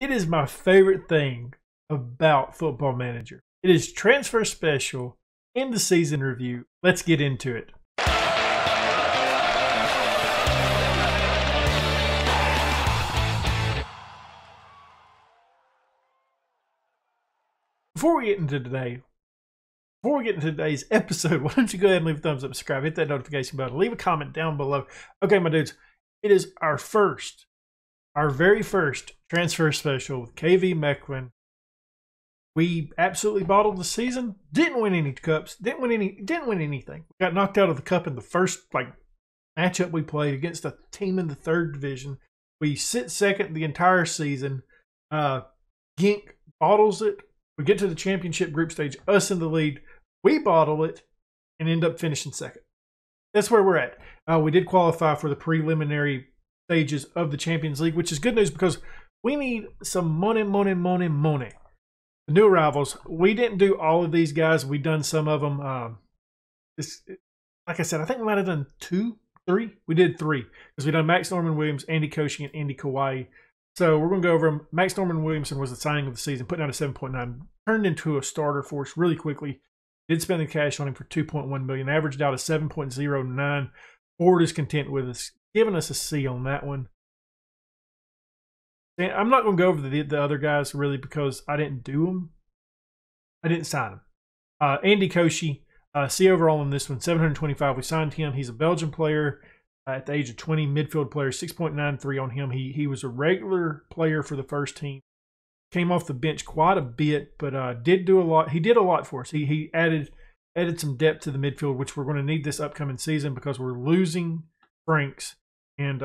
It is my favorite thing about Football Manager. It is transfer special in the season review. Let's get into it. Before we get into today's episode, why don't you go ahead and leave a thumbs up, subscribe, hit that notification bell, leave a comment down below. Okay, my dudes, it is our very first transfer special with KV Mechelen. We absolutely bottled the season. Didn't win any cups. Didn't win anything. We got knocked out of the cup in the first matchup we played against a team in the third division. We sit second the entire season. Genk bottles it. We get to the championship group stage, us in the lead. We bottle it and end up finishing second. That's where we're at. We did qualify for the preliminary stages of the Champions League, which is good news because we need some money. The new arrivals, we didn't do all of these guys. We done some of them. Like I said, I think we might have done three. We did three because we done Max Norman-Williams, Andy Koshy, and Andy Kawhi. So we're going to go over him. Max Norman-Williamson was the signing of the season, putting out a 7.9, turned into a starter for us really quickly. Did spend the cash on him for $2.1 million, averaged out a 7.09. Ford is content with us, giving us a C on that one. And I'm not going to go over the other guys really because I didn't do them. I didn't sign them. Andy Koshy, C overall on this one, 725. We signed him. He's a Belgian player. At the age of 20, midfield player, 6.93 on him. He was a regular player for the first team. Came off the bench quite a bit, but did do a lot. He did a lot for us. He added some depth to the midfield, which we're going to need this upcoming season because we're losing Franks and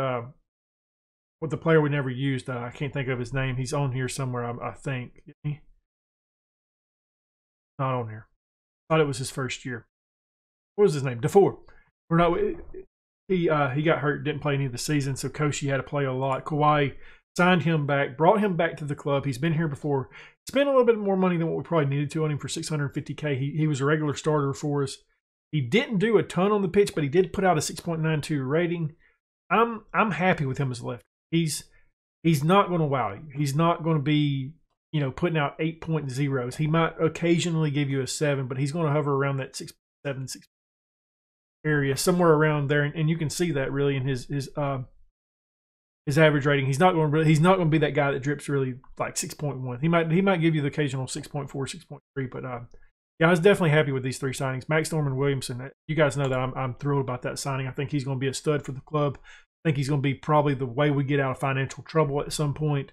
with the player we never used. I can't think of his name. He's on here somewhere, I think. Not on here. Thought it was his first year. What was his name? DeFore. We're not. He got hurt, didn't play any of the season, so Koshy had to play a lot. Kawhi signed him back, brought him back to the club. He's been here before. Spent a little bit more money than what we probably needed to on him for $650K. He was a regular starter for us. He didn't do a ton on the pitch, but he did put out a 6.92 rating. I'm happy with him as left. He's not going to wow you. He's not going to be, you know, putting out 8.0s. He might occasionally give you a 7, but he's going to hover around that 6.7, 6.8 area, somewhere around there, and you can see that really in his average rating. He's not going to be that guy that drips really like 6.1. He might give you the occasional 6.4, 6.3, but yeah, I was definitely happy with these three signings. Max Norman-Williamson, you guys know that I'm thrilled about that signing. I think he's going to be a stud for the club. I think he's going to be probably the way we get out of financial trouble at some point,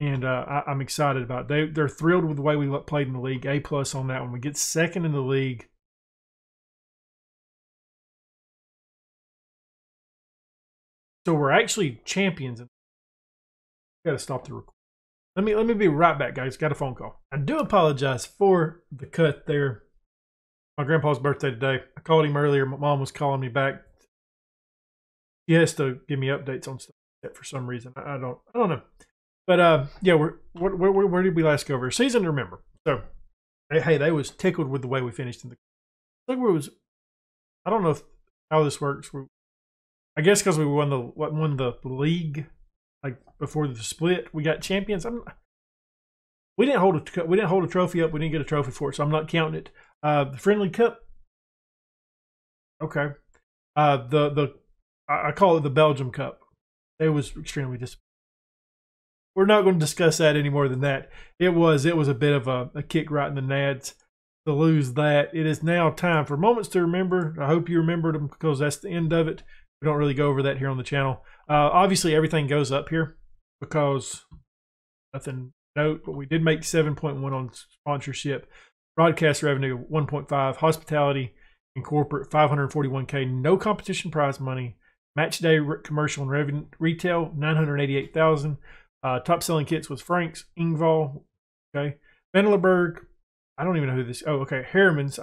and I'm excited about it. They're thrilled with the way we played in the league. A+ on that one. We get second in the league. So we're actually champions. Got to stop the recording. Let me be right back, guys. Got a phone call. I do apologize for the cut there. My grandpa's birthday today. I called him earlier. My mom was calling me back. She has to give me updates on stuff for some reason. I don't know. But yeah, where did we last go over? Season to remember. So hey, they was tickled with the way we finished in the. I think we was. I don't know how this works. I guess because we won the league, like before the split, we got champions. We didn't hold a trophy up. We didn't get a trophy for it, so I'm not counting it. The Friendly Cup, okay. I call it the Belgium Cup. It was extremely disappointing. We're not going to discuss that any more than that. It was a bit of a kick right in the nads to lose that. It is now time for Moments to Remember. I hope you remembered them because that's the end of it. We don't really go over that here on the channel. Obviously, everything goes up here because nothing note, but we did make 7.1 on sponsorship, broadcast revenue 1.5, hospitality and corporate 541K, no competition prize money, match day commercial and revenue retail 988,000. Top selling kits was Franks, Ingval, okay, Vanderberg. I don't even know who this. Oh, okay, Harriman's.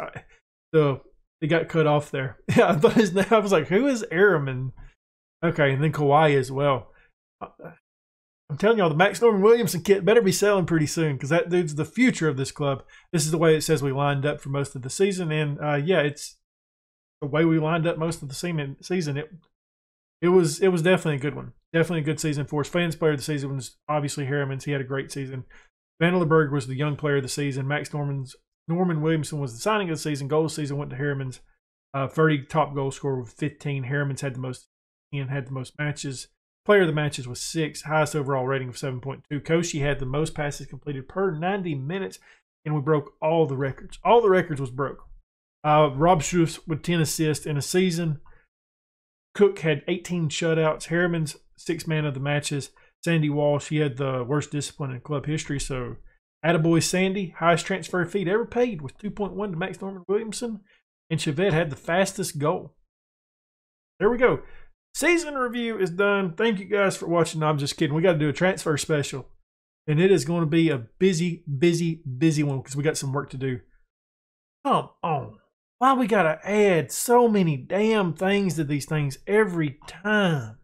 They got cut off there. Yeah, I thought his name. I was like, who is Araman? Okay, and then Kawhi as well. I'm telling y'all, the Max Norman-Williamson kit better be selling pretty soon because that dude's the future of this club. This is the way it says we lined up for most of the season. And, yeah, it's the way we lined up most of the season. It was definitely a good one. Definitely a good season for us. Fans player of the season was obviously Harriman's. He had a great season. Vanderberg was the young player of the season. Max Norman Williamson was the signing of the season. Goal of the season went to Harriman's. 30 top goal scorer with 15. Harriman's had the most and had the most matches. Player of the matches was 6. Highest overall rating of 7.2. Koshy had the most passes completed per 90 minutes, and we broke all the records. All the records was broke. Rob Schroofs with 10 assists in a season. Cook had 18 shutouts. Harriman's 6 man of the matches. Sandy Walsh, he had the worst discipline in club history. So, attaboy Sandy, highest transfer fee ever paid was 2.1 to Max Norman Williamson. And Chevette had the fastest goal. There we go. Season review is done. Thank you guys for watching. No, I'm just kidding. We got to do a transfer special. And it is going to be a busy, busy, busy one because we got some work to do. Come on. Why we got to add so many damn things to these things every time?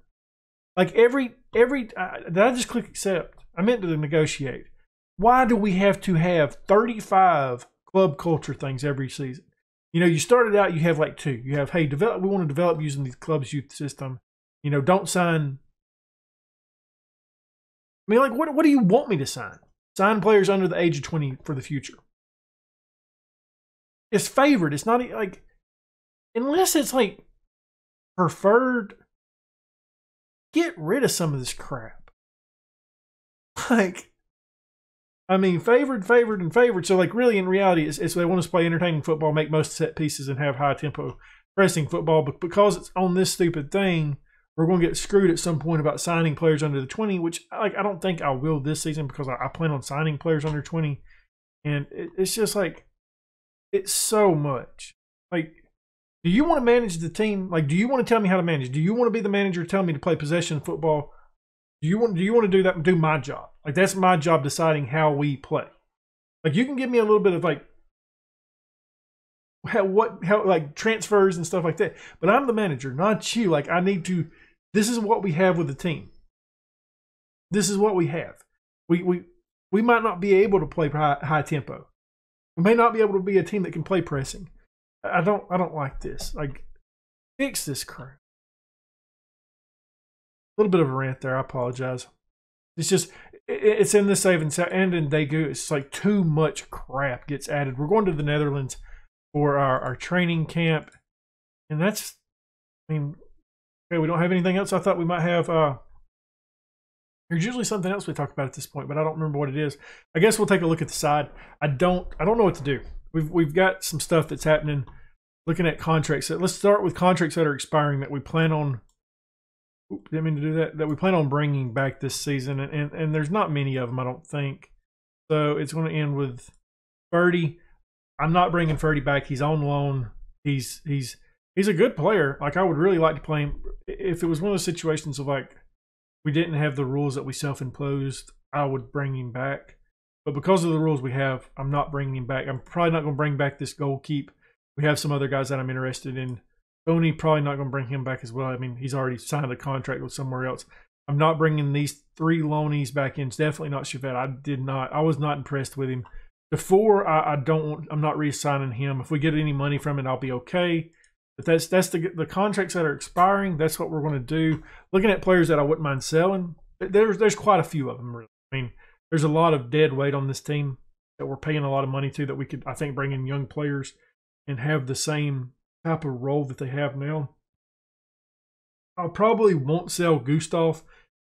Like did I just click accept? I meant to negotiate. Why do we have to have 35 club culture things every season? You know, you started out, you have like 2. You have, hey, develop. We want to develop using the club's youth system. You know, don't sign. I mean, like, what do you want me to sign? Sign players under the age of 20 for the future. It's favored. It's not like, unless it's like preferred. Get rid of some of this crap. Like, I mean, favored, favored, and favored. So, like, really, in reality, it's they want us to play entertaining football, make most set pieces, and have high-tempo pressing football. But because it's on this stupid thing, we're going to get screwed at some point about signing players under the 20, which, like, I don't think I will this season because I plan on signing players under 20. And it's just, like, it's so much. Like, do you want to manage the team? Like, do you want to tell me how to manage? Do you want to be the manager telling me to play possession football? Do you want to do that and do my job? Like, that's my job, deciding how we play. Like, you can give me a little bit of, like, how like transfers and stuff like that. But I'm the manager, not you. Like, I need to, this is what we have with the team. This is what we have. We might not be able to play high tempo. We may not be able to be a team that can play pressing. I don't like this. Like, fix this crap. A little bit of a rant there. I apologize. It's just, it's in the save and in Daegu. It's like too much crap gets added. We're going to the Netherlands for our training camp. And that's, I mean, okay, we don't have anything else. I thought we might have, there's usually something else we talk about at this point, but I don't remember what it is. I guess we'll take a look at the side. I don't know what to do. We've got some stuff that's happening. Looking at contracts. Let's start with contracts that are expiring that we plan on. Oops, didn't mean to do that. That we plan on bringing back this season, and there's not many of them, I don't think. So it's going to end with Ferdy. I'm not bringing Ferdy back. He's on loan. He's a good player. Like, I would really like to play him. If it was one of those situations of, like, we didn't have the rules that we self-imposed, I would bring him back. But because of the rules we have, I'm not bringing him back. I'm probably not going to bring back this goalkeeper. We have some other guys that I'm interested in. Boney, probably not going to bring him back as well. I mean, he's already signed a contract with somewhere else. I'm not bringing these 3 loanees back in. It's definitely not Chevette. I was not impressed with him. Before, I'm not re-signing him. If we get any money from it, I'll be okay. But that's the contracts that are expiring. That's what we're going to do. Looking at players that I wouldn't mind selling, there's quite a few of them, really. I mean, there's a lot of dead weight on this team that we're paying a lot of money to that we could, I think, bring in young players and have the same type of role that they have now. I probably won't sell Gustav,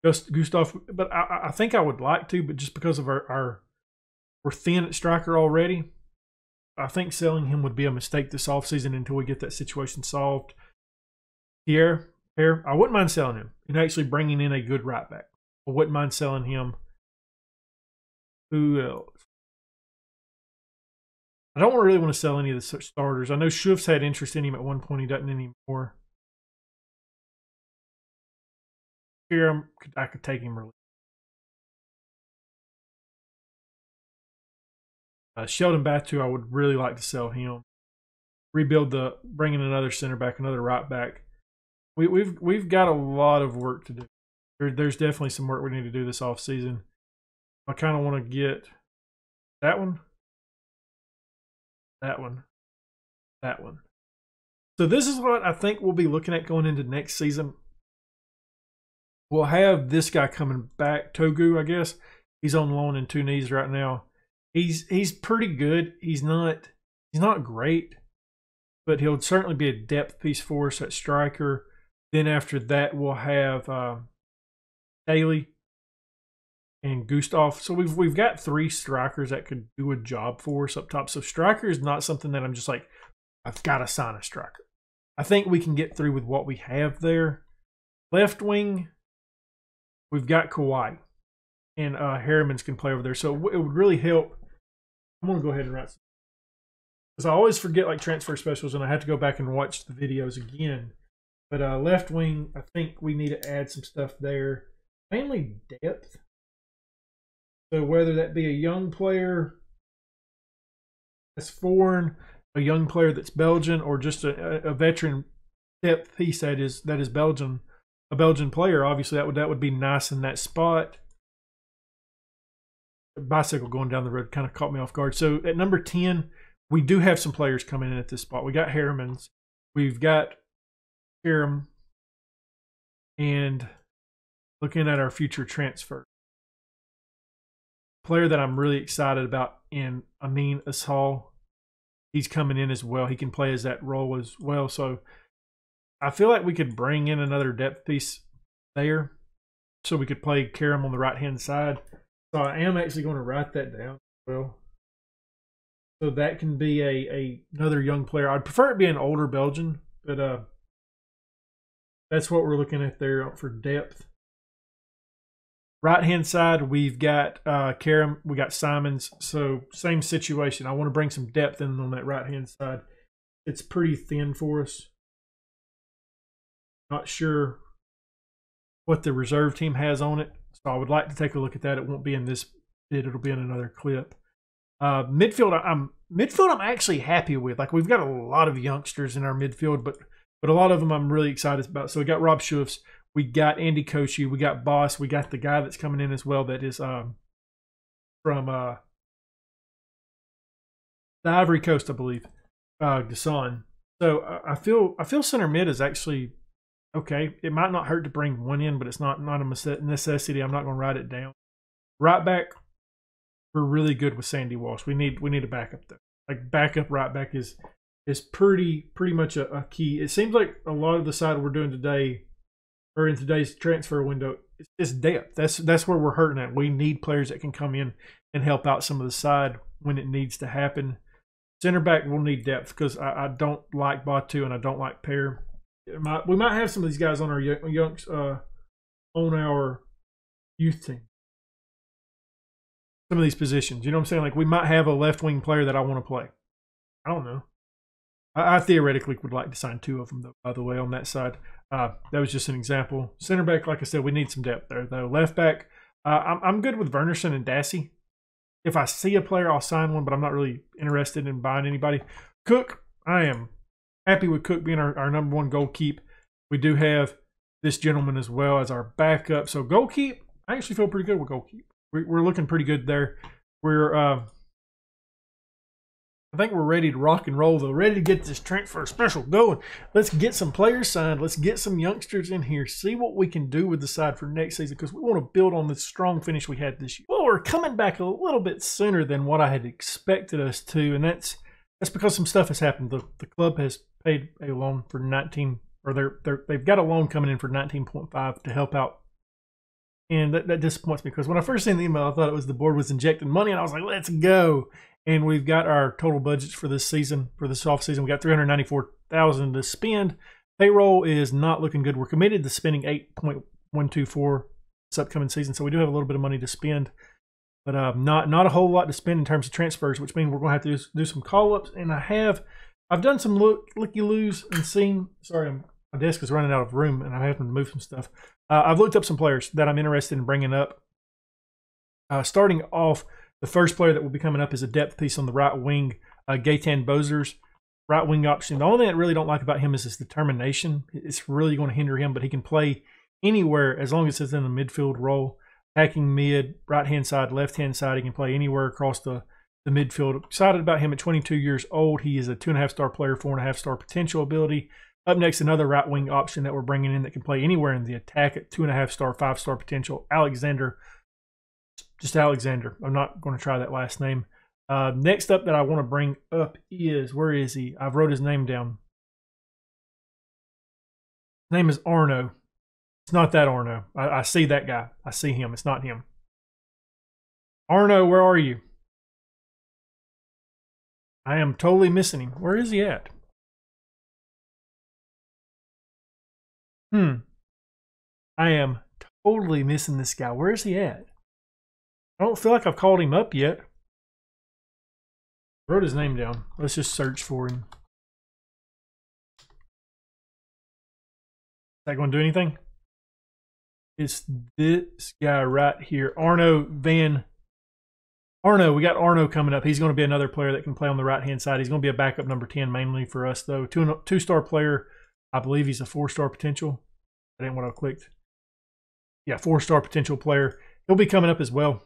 but I think I would like to, but just because of we're thin at striker already, I think selling him would be a mistake this offseason until we get that situation solved. Pierre, I wouldn't mind selling him and actually bringing in a good right back. I wouldn't mind selling him. Who else? I don't really want to sell any of the starters. I know Schroofs had interest in him at one point. He doesn't anymore. Here, I could take him early. Sheldon Batu, I would really like to sell him. Rebuild the, bring in another center back, another right back. We've got a lot of work to do. There's definitely some work we need to do this offseason. I kind of want to get that one. That one. That one. So this is what I think we'll be looking at going into next season. We'll have this guy coming back, Togu, I guess. He's on loan in two knees right now. He's pretty good. He's not great, but he'll certainly be a depth piece for us at striker. Then after that, we'll have Daly and Gustav. So we've got three strikers that could do a job for us up top. So striker is not something that I'm just like, I've got to sign a striker. I think we can get through with what we have there. Left wing, we've got Kawhi. And Harriman's can play over there. So it would really help. I'm going to go ahead and write some. Because I always forget like transfer specials and I have to go back and watch the videos again. But left wing, I think we need to add some stuff there. Mainly depth. So whether that be a young player that's foreign, a young player that's Belgian, or just a veteran depth piece that is Belgian, a Belgian player, obviously that would be nice in that spot. The bicycle going down the road kind of caught me off guard. So at number 10, we do have some players coming in at this spot. We got Harriman's, we've got Karam, and looking at our future transfer. Player that I'm really excited about in Amin Asal. He's coming in as well. He can play as that role as well. So I feel like we could bring in another depth piece there. So we could play Karam on the right-hand side. So I am actually going to write that down as well. So that can be another young player. I'd prefer it be an older Belgian, but that's what we're looking at there for depth. Right-hand side, we've got Karam, we got Simons. So same situation. I want to bring some depth in on that right-hand side. It's pretty thin for us. Not sure what the reserve team has on it, so I would like to take a look at that. It won't be in this bit. It'll be in another clip. Midfield I'm actually happy with. Like, we've got a lot of youngsters in our midfield, but a lot of them I'm really excited about. So we got Rob Schuffs. We got Andy Koshi. We got Boss. We got the guy that's coming in as well that is from the Ivory Coast, I believe, Gasson. So I feel center mid is actually okay. It might not hurt to bring one in, but it's not a necessity. I'm not going to write it down. Right back, we're really good with Sandy Walsh. We need a backup there. Like, backup right back is pretty much a key. It seems like a lot of the side we're doing today, or in today's transfer window, it's depth. That's where we're hurting at. We need players that can come in and help out some of the side when it needs to happen. Center back will need depth because I don't like Batu and I don't like Pear. We might have some of these guys on our youth team. Some of these positions, you know what I'm saying? Like, we might have a left wing player that I want to play. I don't know. I theoretically would like to sign two of them, though, by the way, on that side. That was just an example. Center back, like I said, we need some depth there, though. Left back, I'm good with Vernerson and Dassey. If I see a player, I'll sign one, but I'm not really interested in buying anybody. Cook, I am happy with Cook being our number one goalkeeper. We do have this gentleman as well as our backup. So goalkeeper, I actually feel pretty good with goalkeeper. We're looking pretty good there. I think we're ready to rock and roll, though. Ready to get this transfer special going. Let's get some players signed. Let's get some youngsters in here. See what we can do with the side for next season, because we want to build on the strong finish we had this year. Well, we're coming back a little bit sooner than what I had expected us to, and that's because some stuff has happened. The club has paid a loan for 19, or they've got a loan coming in for 19.5 to help out. And that disappoints me, because when I first seen the email, I thought it was the board was injecting money, and I was like, let's go. And we've got our total budgets for this season, for this offseason. We got $394,000 to spend. Payroll is not looking good. We're committed to spending 8.124 this upcoming season, so we do have a little bit of money to spend, but not a whole lot to spend in terms of transfers, which means we're going to have to do some call-ups. And I've done some looky-loos and seen. Sorry, my desk is running out of room, and I have to move some stuff. I've looked up some players that I'm interested in bringing up. Starting off, the first player that will be coming up is a depth piece on the right wing, Gaetan Bozers, right wing option. The only thing I really don't like about him is his determination. It's really going to hinder him, but he can play anywhere as long as it's in the midfield role. Attacking mid, right-hand side, left-hand side. He can play anywhere across the midfield. Excited about him at 22 years old. He is a 2.5-star player, 4.5-star potential ability. Up next, another right wing option that we're bringing in that can play anywhere in the attack at 2.5-star, 5-star potential. Alexander, just Alexander. I'm not going to try that last name. Next up that I want to bring up is, where is he? I've wrote his name down. His name is Arno. It's not that Arno. I see that guy. I see him. It's not him. Arno, where are you? I am totally missing him. Where is he at? I am totally missing this guy. Where is he at? I don't feel like I've called him up yet. Wrote his name down. Let's just search for him. Is that going to do anything? It's this guy right here. Arno Van... Arno, we got Arno coming up. He's going to be another player that can play on the right-hand side. He's going to be a backup number 10 mainly for us, though. Two-star player. I believe he's a 4-star potential. I didn't want to click. Yeah, 4-star potential player. He'll be coming up as well.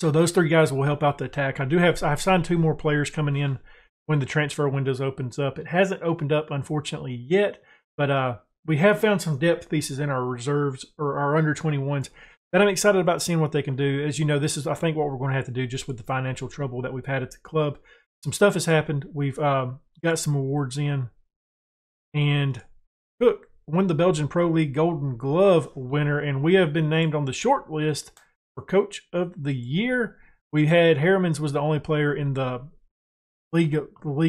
So those three guys will help out the attack. I've signed two more players coming in when the transfer windows opens up. It hasn't opened up, unfortunately, yet, but we have found some depth pieces in our reserves or our under 21s that I'm excited about seeing what they can do. As you know, this is, I think, what we're going to have to do just with the financial trouble that we've had at the club. Some stuff has happened. We've got some awards in. And Cook won the Belgian Pro League Golden Glove winner, and we have been named on the short list for Coach of the Year. We had Hermans was the only player in the league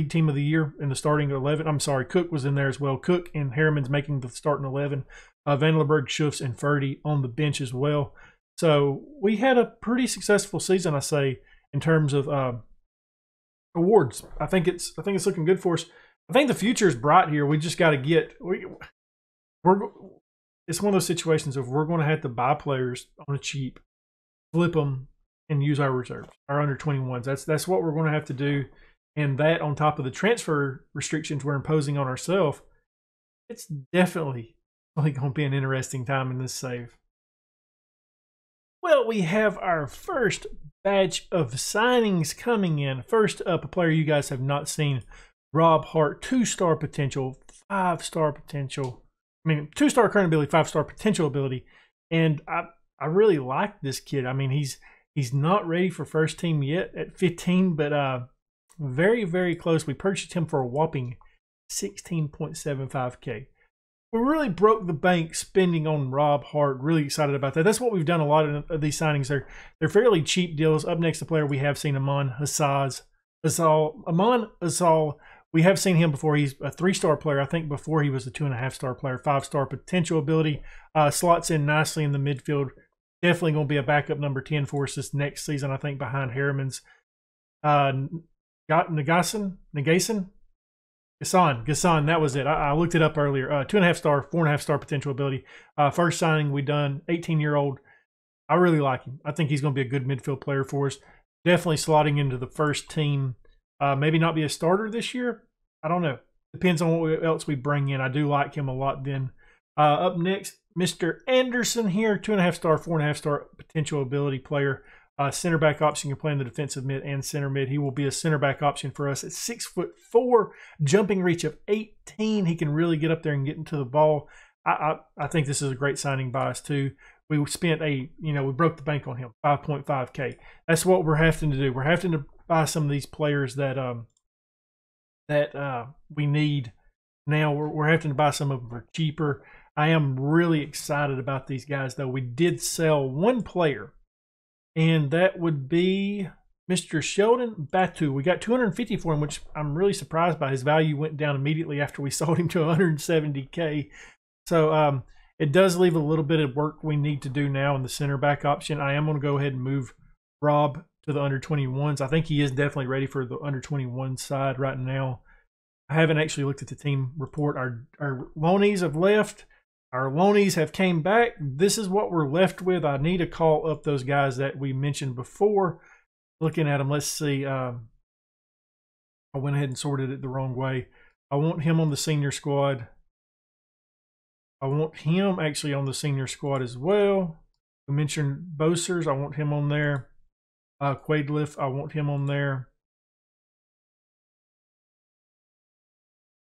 team of the year in the starting 11. I'm sorry, Cook was in there as well. Cook and Hermans making the starting 11. Vandenberg, Schuffs, and Ferdy on the bench as well. So we had a pretty successful season, I say, in terms of awards. I think it's looking good for us. I think the future is bright here. We just got to get it's one of those situations of we're going to have to buy players on a cheap, flip them, and use our reserves, our under 21s. That's what we're going to have to do, and that on top of the transfer restrictions we're imposing on ourselves, it's definitely going to be an interesting time in this save. Well, we have our first batch of signings coming in. First up, a player you guys have not seen. Rob Hart, 2-star potential, 5-star potential. I mean, 2-star current ability, 5-star potential ability. And I really like this kid. I mean, he's not ready for first team yet at 15, but very, very close. We purchased him for a whopping 16.75K. We really broke the bank spending on Rob Hart. Really excited about that. That's what we've done a lot of these signings. They're fairly cheap deals. Up next, the player we have seen, Amon Azal. We have seen him before. He's a 3-star player. I think before he was a 2.5-star player, 5-star potential ability. Slots in nicely in the midfield. Definitely going to be a backup number 10 for us this next season, I think, behind Hermans. Gassan, that was it. I looked it up earlier. 2.5-star, 4.5-star potential ability. First signing we done, 18-year-old. I really like him. I think he's going to be a good midfield player for us. Definitely slotting into the first team. Maybe not be a starter this year. I don't know. Depends on what else we bring in. I do like him a lot then. Up next, Mr. Anderson here. 2.5-star, 4.5-star potential ability player. Center back option. Can play in the defensive mid and center mid. He will be a center back option for us at 6'4", jumping reach of 18. He can really get up there and get into the ball. I think this is a great signing by us too. We spent we broke the bank on him, 5.5K. That's what we're having to do. We're having to buy some of these players that we need now. We're having to buy some of them for cheaper. I am really excited about these guys, though. We did sell one player, and that would be Mr. Sheldon Batu. We got 250 for him, which I'm really surprised by. His value went down immediately after we sold him to 170K. So, it does leave a little bit of work we need to do now in the center back option. I am going to go ahead and move Rob to the under 21s. I think he is definitely ready for the under 21 side right now. I haven't actually looked at the team report. Our loanees have left. Our loanees have came back. This is what we're left with. I need to call up those guys that we mentioned before. Looking at them, let's see. I went ahead and sorted it the wrong way. I want him on the senior squad. I want him actually on the senior squad as well. We mentioned Bosers. I want him on there. Quaidliff, I want him on there.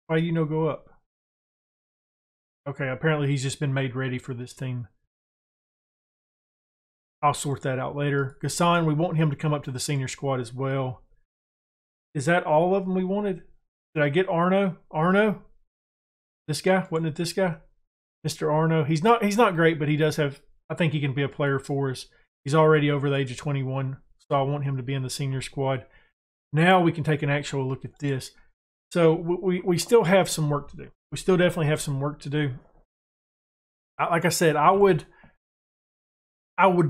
Why go up? Okay, apparently he's just been made ready for this team. I'll sort that out later. Ghassan, we want him to come up to the senior squad as well. Is that all of them we wanted? Did I get Arno? Arno? This guy? Wasn't it this guy? Mr. Arno. He's not great, but he does have, I think he can be a player for us. He's already over the age of 21, so I want him to be in the senior squad. Now we can take an actual look at this. So we still have some work to do. We still definitely have some work to do. Like I said, I would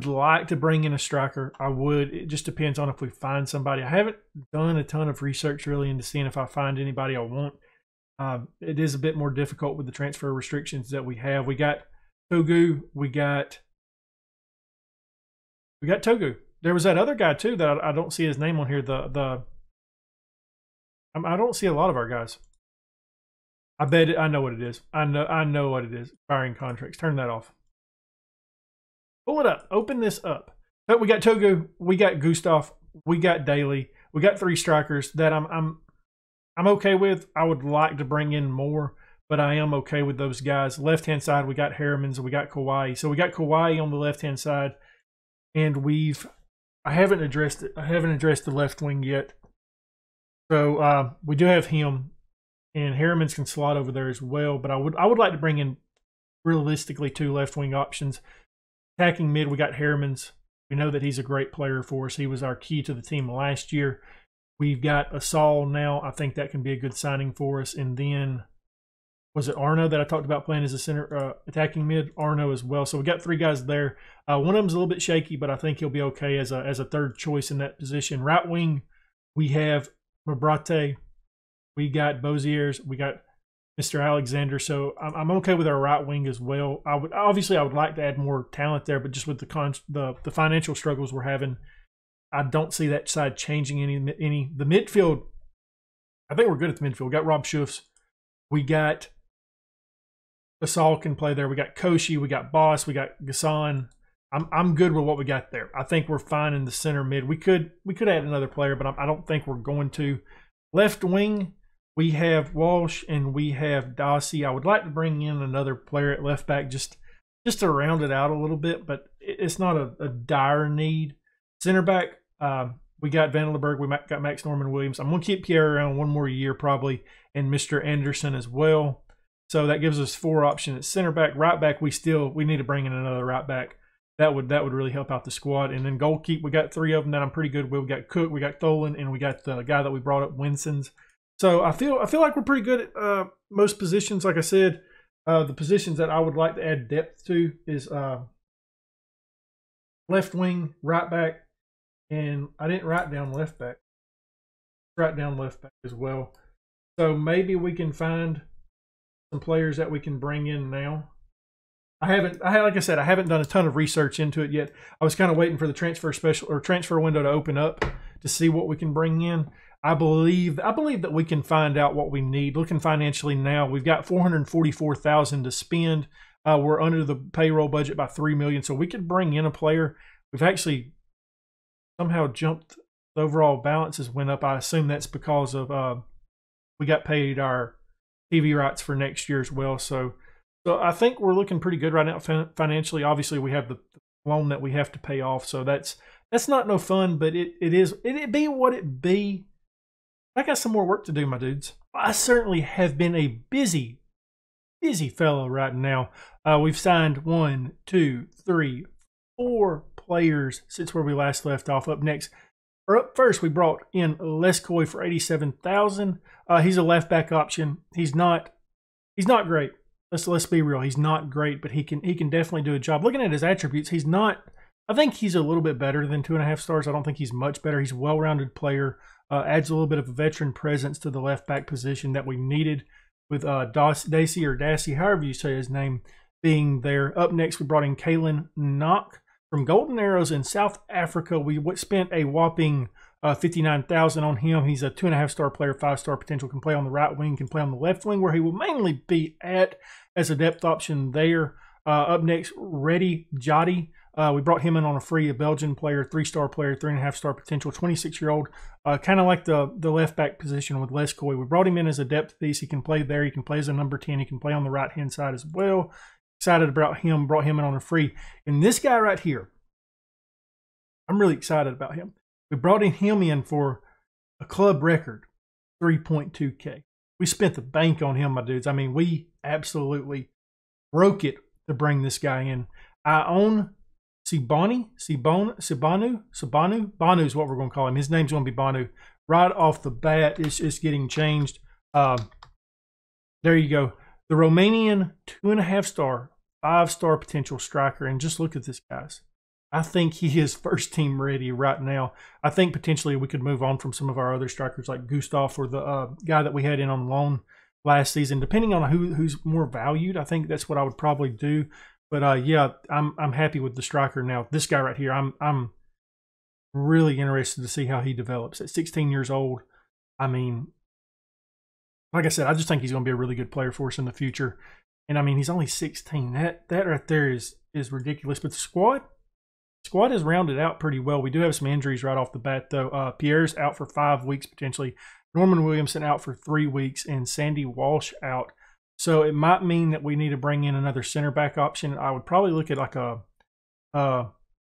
like to bring in a striker. I would. It just depends on if we find somebody. I haven't done a ton of research really into seeing if I find anybody I want. It is a bit more difficult with the transfer restrictions that we have. We got Togu. We got Togu. There was that other guy too that I don't see his name on here. I don't see a lot of our guys. I bet it, I know what it is. I know what it is. Expiring contracts. Turn that off. Pull it up. Open this up. But we got Togu. We got Gustav. We got Daly. We got three strikers that I'm okay with. I would like to bring in more, but I am okay with those guys. Left-hand side, we got Harrimans. We got Kawhi. So we got Kawhi on the left-hand side, and I haven't addressed it. I haven't addressed the left wing yet. So we do have him, and Harrimans can slot over there as well. But I would like to bring in realistically two left wing options. Attacking mid, we got Harrimans. We know that he's a great player for us. He was our key to the team last year. We've got Asal now. I think that can be a good signing for us. And then, was it Arno that I talked about playing as a center attacking mid? Arno as well. So we got three guys there. One of them's a little bit shaky, but I think he'll be okay as a third choice in that position. Right wing, we have Mabrate. We got Boziers. We got Mr. Alexander. So I'm okay with our right wing as well. I would like to add more talent there, but just with the financial struggles we're having, I don't see that side changing any. The midfield, I think we're good at the midfield. We got Rob Schuffs. We got Basal can play there. We got Koshi. We got Boss. We got Ghassan. I'm good with what we got there. I think we're fine in the center mid. We could add another player, but I don't think we're going to. Left wing, we have Walsh and we have Dossie. I would like to bring in another player at left back just to round it out a little bit, but it's not a dire need. Center back, we got Vandenberg. We got Max Norman Williams. I'm going to keep Pierre around one more year probably, and Mr. Anderson as well. So that gives us four options at center back. Right back, we need to bring in another right back. That would really help out the squad. And then goalkeeper, we got three of them that I'm pretty good with. We got Cook, we got Tholen, and we got the guy that we brought up, Winsons. So I feel like we're pretty good at most positions. Like I said, the positions that I would like to add depth to is left wing, right back, and I didn't write down left back. Write down left back as well. So maybe we can find some players that we can bring in now. Like I said, I haven't done a ton of research into it yet. I was kind of waiting for the transfer window to open up to see what we can bring in. I believe that we can find out what we need. Looking financially now, we've got $444,000 to spend. We're under the payroll budget by $3 million, so we could bring in a player. We've actually somehow jumped. The overall balances went up. I assume that's because of we got paid our TV rights for next year as well. So I think we're looking pretty good right now financially. Obviously, we have the loan that we have to pay off, so that's not no fun, but it be what it be. I got some more work to do, my dudes. I certainly have been a busy fellow right now. We've signed 4 players since where we last left off. Up first, we brought in Leskoy for $87,000. He's a left back option. He's not great. Let's be real. He's not great, but he can definitely do a job. Looking at his attributes, I think he's a little bit better than 2.5 stars. I don't think he's much better. He's a well-rounded player. Adds a little bit of a veteran presence to the left back position that we needed with Dassey, however you say his name, being there. Up next, we brought in Kalen Knock from Golden Arrows in South Africa. We spent a whopping $59,000 on him. He's a 2.5 star player, 5-star potential, can play on the right wing, can play on the left wing, where he will mainly be at as a depth option there. Up next, Reddy Jotty. We brought him in on a free, a Belgian player, 3-star player, 3.5-star potential, 26-year-old, kind of like the left back position with Lescoy. We brought him in as a depth piece. He can play there. He can play as a number 10. He can play on the right-hand side as well. Excited about him. Brought him in on a free. And this guy right here, I'm really excited about him. We brought him in for a club record, 3.2K. We spent the bank on him, my dudes. I mean, we absolutely broke it to bring this guy in. I own Sibonu. Bonu is what we're going to call him. His name's going to be Bonu. Right off the bat, it's getting changed. There you go. The Romanian 2.5-star, 5-star potential striker. And just look at this, guys. I think he is first team ready right now. I think potentially we could move on from some of our other strikers like Gustav or the guy that we had in on loan last season. Depending on who's more valued, I think that's what I would probably do. But yeah, I'm happy with the striker now. This guy right here, I'm really interested to see how he develops at 16 years old. I mean, like I said, I just think he's going to be a really good player for us in the future. And I mean, he's only 16. That right there is ridiculous. But the squad is rounded out pretty well. We do have some injuries right off the bat, though. Pierre's out for 5 weeks potentially. Norman Williamson out for 3 weeks, and Sandy Walsh out. So it might mean that we need to bring in another center back option. I would probably look at like a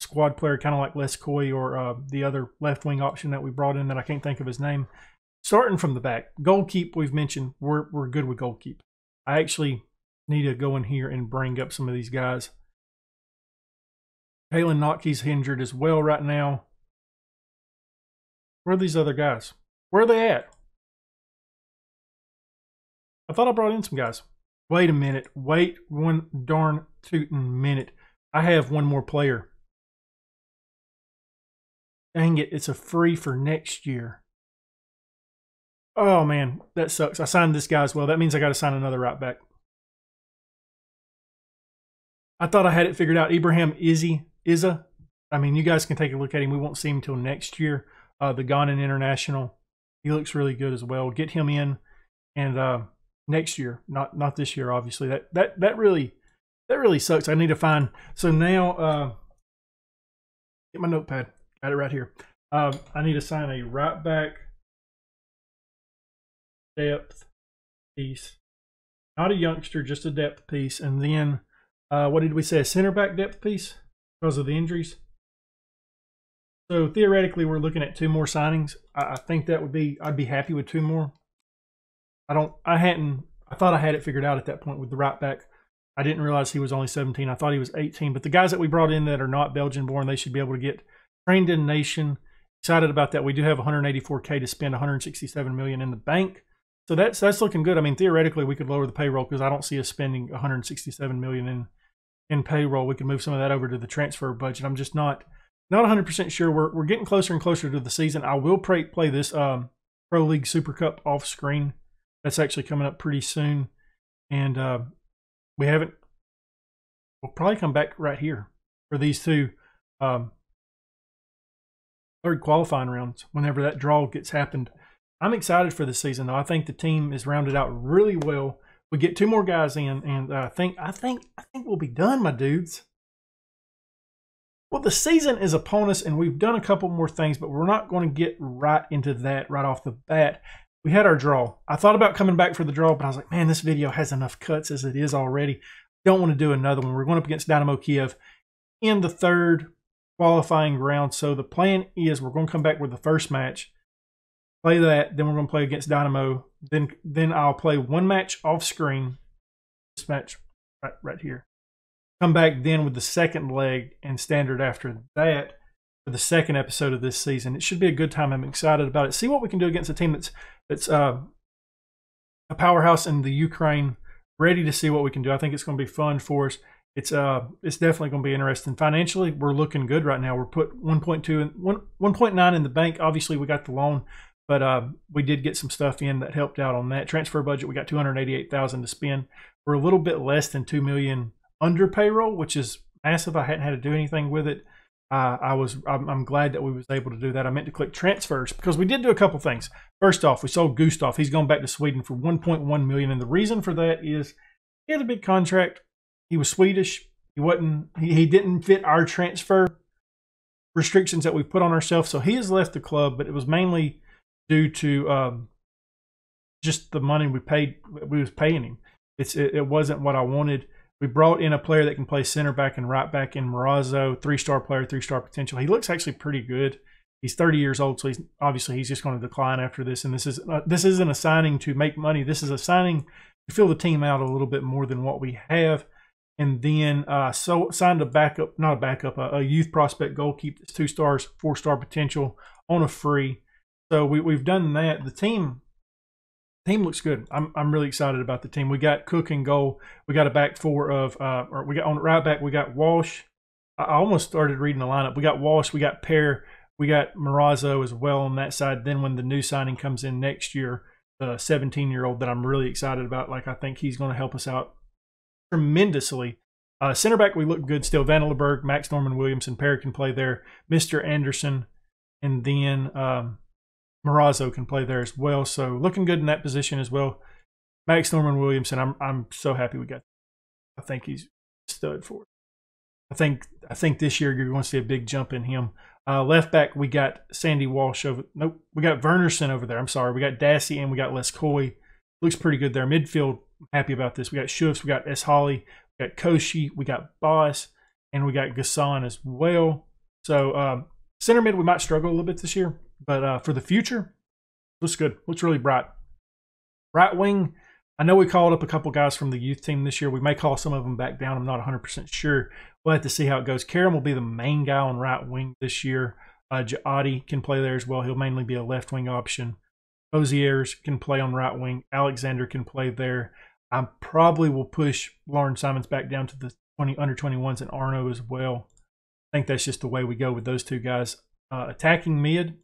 squad player, kind of like Lescoy or the other left wing option that we brought in that I can't think of his name. Starting from the back, goalkeep we've mentioned. We're good with goalkeep. I actually need to go in here and bring up some of these guys. Kalen Notke's injured as well right now. Where are these other guys? Where are they at? I thought I brought in some guys. Wait a minute. Wait one darn tootin' minute. I have one more player. Dang it. It's a free for next year. Oh, man. That sucks. I signed this guy as well. That means I got to sign another right back. I thought I had it figured out. Ibrahim Iza. I mean, you guys can take a look at him. We won't see him until next year. The Ghanaian international. He looks really good as well. Get him in. And next year, not this year, obviously. That really sucks. I need to find. So now, get my notepad. Got it right here. I need to sign a right back depth piece. Not a youngster, just a depth piece. And then, what did we say? A center back depth piece because of the injuries. So theoretically, we're looking at 2 more signings. I think that would be. I'd be happy with 2 more. I thought I had it figured out at that point with the right back. I didn't realize he was only 17. I thought he was 18. But the guys that we brought in that are not Belgian born, they should be able to get trained in nation. Excited about that. We do have 184K to spend, 167 million in the bank. So that's looking good. I mean, theoretically we could lower the payroll because I don't see us spending 167 million in payroll. We could move some of that over to the transfer budget. I'm just not 100% sure. We're getting closer and closer to the season. I will play this Pro League Super Cup off screen. That's actually coming up pretty soon, and we'll probably come back right here for these 2 third qualifying rounds whenever that draw gets happened. I'm excited for this season, though. I think the team is rounded out really well. We get 2 more guys in, and I think we'll be done, my dudes. Well, the season is upon us, and we've done a couple more things, but we're not going to get right into that right off the bat. We had our draw. I thought about coming back for the draw, but I was like, man, this video has enough cuts as it is already. Don't want to do another one. We're going up against Dynamo Kiev in the 3rd qualifying round. So the plan is we're going to come back with the first match, play that, then we're going to play against Dynamo. Then I'll play 1 match off screen, this match right here. Come back then with the 2nd leg and Standard after that for the 2nd episode of this season. It should be a good time. I'm excited about it. See what we can do against a team that's a powerhouse in the Ukraine, ready to see what we can do. I think it's going to be fun for us. It's definitely going to be interesting. Financially, we're looking good right now. We're put 1.2 and 1.9 in the bank. Obviously, we got the loan, but we did get some stuff in that helped out on that transfer budget. We got 288,000 to spend. We're a little bit less than 2 million under payroll, which is massive. I hadn't had to do anything with it. I'm glad that we was able to do that. I meant to click transfers because we did do a couple things. First off, we sold Gustav. He's going back to Sweden for 1.1 million, and the reason for that is he had a big contract. He was Swedish. He didn't fit our transfer restrictions that we put on ourselves, so he has left the club. But it was mainly due to just the money we was paying him. It wasn't what I wanted. We brought in a player that can play center back and right back in Morazzo, three-star player, three-star potential. He looks actually pretty good. He's 30 years old, so he's just going to decline after this. And this isn't a signing to make money. This is a signing to fill the team out a little bit more than what we have. And then so signed a youth prospect goalkeeper that's 2 stars, 4-star potential on a free. So we've done that. The team looks good. I'm really excited about the team. We got Cook and goal. We got a back four of on right back we got Walsh. I almost started reading the lineup. We got Walsh. We got Pear. We got Morazzo as well on that side. Then when the new signing comes in next year, the 17-year-old that I'm really excited about, I think he's going to help us out tremendously. Center back, we look good still. Vandenberg, Max Norman Williamson, Pear can play there. Mr. Anderson, and then Morazzo can play there as well. So looking good in that position as well. Max Norman Williamson, I'm so happy we got. I think he's a stud for it. I think this year you're going to see a big jump in him. Left back, we got Sandy Walsh over. Nope, we got Vernerson over there. I'm sorry, we got Dassey and we got Lescoy. Looks pretty good there. Midfield, I'm happy about this. We got Shooks, we got S. Holly, we got Koshi, we got Boss, and we got Gasson as well. So center mid, we might struggle a little bit this year, but for the future, looks good. Looks really bright. Right wing, I know we called up a couple guys from the youth team this year. We may call some of them back down. I'm not 100% sure. We'll have to see how it goes. Karam will be the main guy on right wing this year. Ja'adi can play there as well. He'll mainly be a left wing option. Oziers can play on right wing. Alexander can play there. I probably will push Lauren Simons back down to the under 21s and Arno as well. I think that's just the way we go with those two guys. Attacking mid,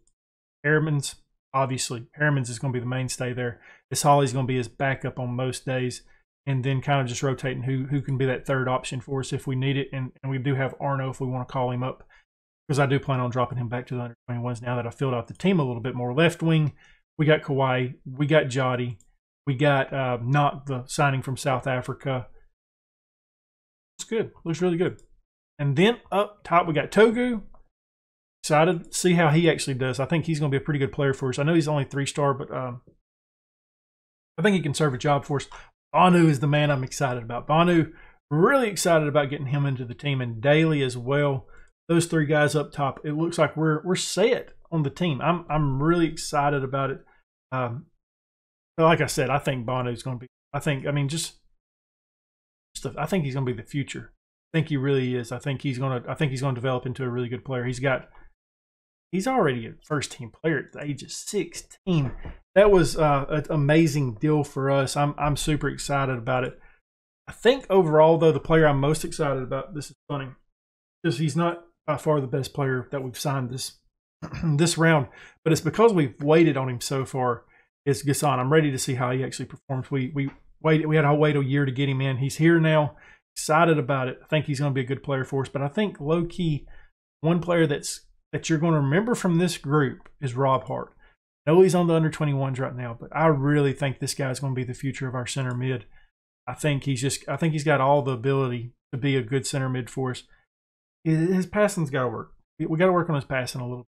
Harriman's. Obviously, Harriman's is going to be the mainstay there. This Holly's going to be his backup on most days, and then kind of just rotating who can be that third option for us if we need it. And we do have Arno if we want to call him up, because I do plan on dropping him back to the under 21s now that I filled out the team a little bit more. Left wing, we got Kawhi, we got Ja'adi, we got not the signing from South Africa. It's good. Looks really good. And then up top, we got Togu. Excited to see how he actually does. I think he's going to be a pretty good player for us. I know he's only 3-star, but I think he can serve a job for us. Bonu is the man I'm excited about. Bonu, really excited about getting him into the team, and Daly as well. Those three guys up top, it looks like we're set on the team. I'm really excited about it. Like I said, I think Bonu's going to be. I think he's going to be the future. I think he really is. I think he's going to develop into a really good player. He's already a first-team player at the age of 16. That was an amazing deal for us. I'm super excited about it. I think overall, though, the player I'm most excited about, this is funny, because he's not by far the best player that we've signed this round, but it's because we've waited on him so far, is Gasson. I'm ready to see how he actually performs. We had to wait a year to get him in. He's here now. Excited about it. I think he's going to be a good player for us, but I think low-key, one player that you're going to remember from this group is Rob Hart. I know he's on the under 21s right now, but I really think this guy's going to be the future of our center mid. I think he's got all the ability to be a good center mid for us. His passing's got to work. We got to work on his passing a little.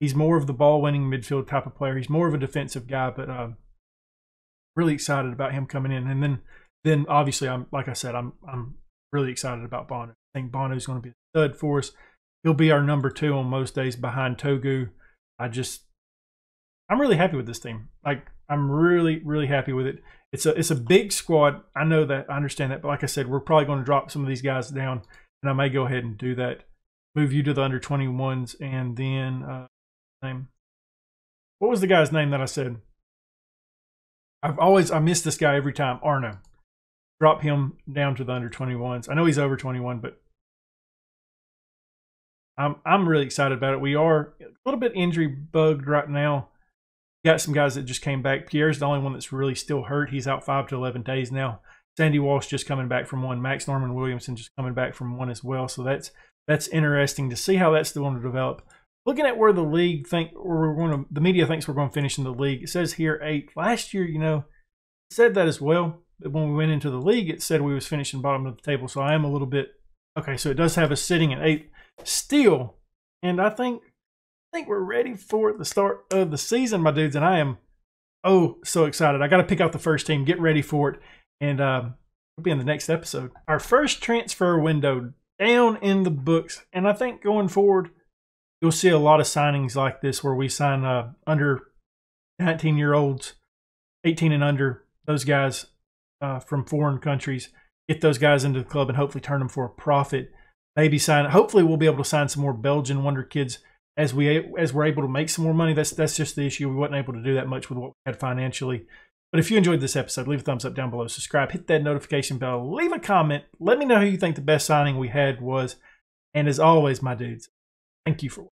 He's more of the ball-winning midfield type of player. He's more of a defensive guy, but really excited about him coming in. And then obviously, I'm really excited about Bono. I think Bono's going to be a stud for us. He'll be our number 2 on most days behind Togu. I'm really happy with this team. I'm really, really happy with it. It's a big squad. I know that. I understand that. But like I said, we're probably going to drop some of these guys down, and I may go ahead and do that. Move you to the under 21s, and then what was the guy's name that I said? I miss this guy every time. Arno. Drop him down to the under 21s. I know he's over 21, but I'm really excited about it. We are a little bit injury bugged right now. Got some guys that just came back. Pierre's the only one that's really still hurt. He's out 5 to 11 days now. Sandy Walsh just coming back from one. Max Norman Williamson just coming back from one as well. So that's interesting to see how that's still going to develop. Looking at where the media thinks we're going to finish in the league. It says here 8th. Last year, it said that as well. But when we went into the league, it said we was finishing bottom of the table. So I am a little bit Okay, so it does have us sitting at 8th still, and I think we're ready for the start of the season, my dudes, and I am oh so excited. I got to pick out the first team, get ready for it, and it'll be in the next episode. Our first transfer window down in the books, and I think going forward, you'll see a lot of signings like this where we sign under 19-year-olds, 18 and under, those guys from foreign countries, get those guys into the club and hopefully turn them for a profit. Maybe sign. Hopefully, we'll be able to sign some more Belgian wonder kids as we're able to make some more money. That's just the issue. We wasn't able to do that much with what we had financially. But if you enjoyed this episode, leave a thumbs up down below, subscribe, hit that notification bell, leave a comment. Let me know who you think the best signing we had was. And as always, my dudes, thank you for watching.